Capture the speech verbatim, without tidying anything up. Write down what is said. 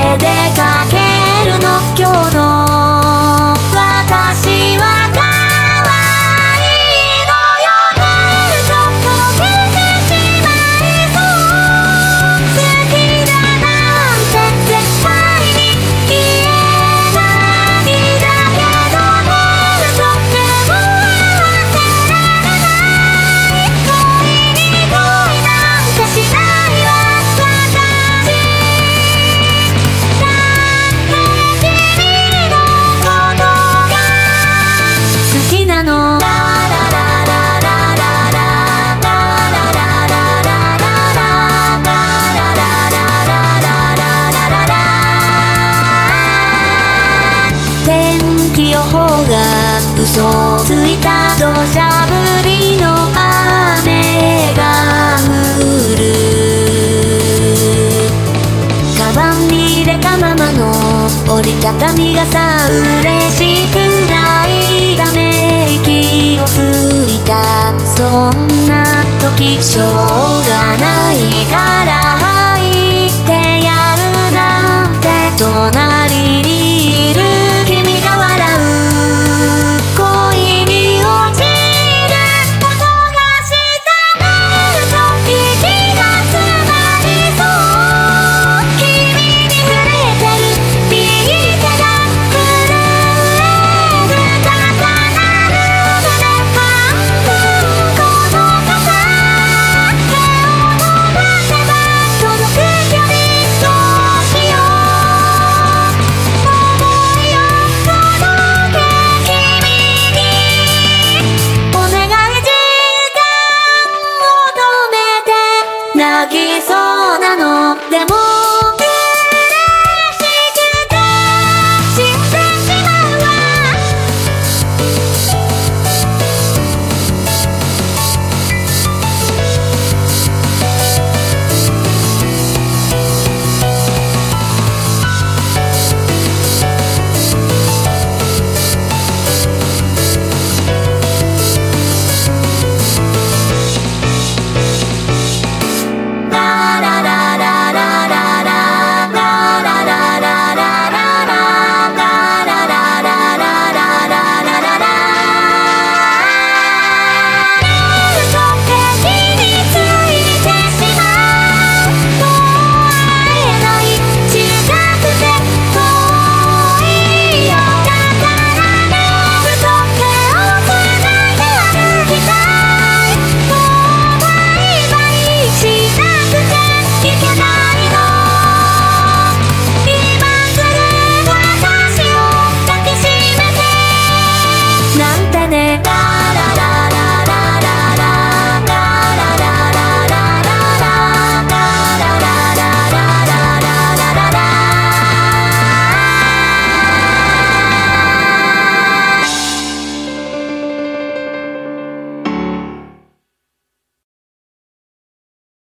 出かけるの今日の私は可愛いのよ。なんととろけてしまいそう。好きだなんて絶対に言えないだけど、なんと手を合わせられない。恋に恋なんてしない。天気予報が嘘をついた。土砂降りの雨が降る。カバンに入れたままの折りたたみ傘、嬉しくないため息をついた。そんな時衝動